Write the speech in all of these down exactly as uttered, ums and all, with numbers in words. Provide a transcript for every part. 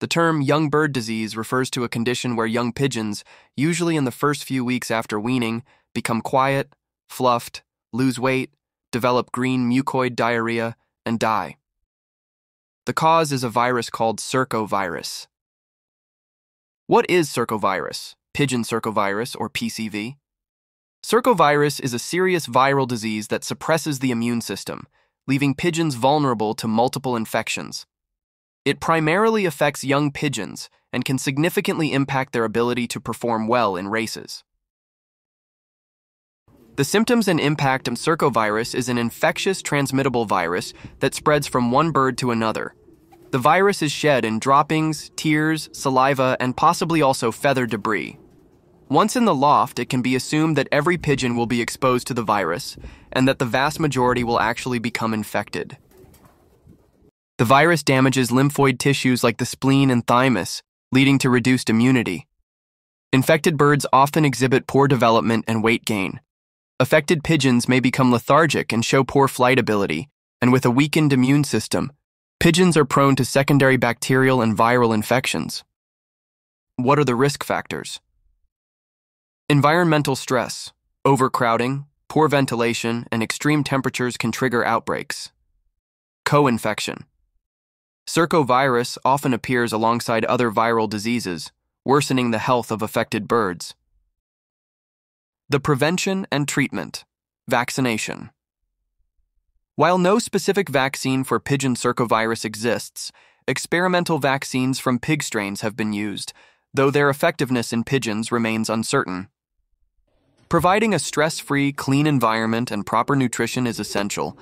The term young bird disease refers to a condition where young pigeons, usually in the first few weeks after weaning, become quiet, fluffed, lose weight, develop green mucoid diarrhea, and die. The cause is a virus called circovirus. What is circovirus, pigeon circovirus, or P C V? Circovirus is a serious viral disease that suppresses the immune system, leaving pigeons vulnerable to multiple infections. It primarily affects young pigeons and can significantly impact their ability to perform well in races. The symptoms and impact of circovirus is an infectious transmittable virus that spreads from one bird to another. The virus is shed in droppings, tears, saliva, and possibly also feather debris. Once in the loft, it can be assumed that every pigeon will be exposed to the virus and that the vast majority will actually become infected. The virus damages lymphoid tissues like the spleen and thymus, leading to reduced immunity. Infected birds often exhibit poor development and weight gain. Affected pigeons may become lethargic and show poor flight ability, and with a weakened immune system, pigeons are prone to secondary bacterial and viral infections. What are the risk factors? Environmental stress, overcrowding, poor ventilation, and extreme temperatures can trigger outbreaks. Co-infection. Circovirus often appears alongside other viral diseases, worsening the health of affected birds. The prevention and treatment. Vaccination. While no specific vaccine for pigeon circovirus exists, experimental vaccines from pig strains have been used, though their effectiveness in pigeons remains uncertain. Providing a stress-free, clean environment and proper nutrition is essential.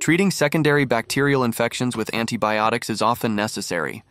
Treating secondary bacterial infections with antibiotics is often necessary.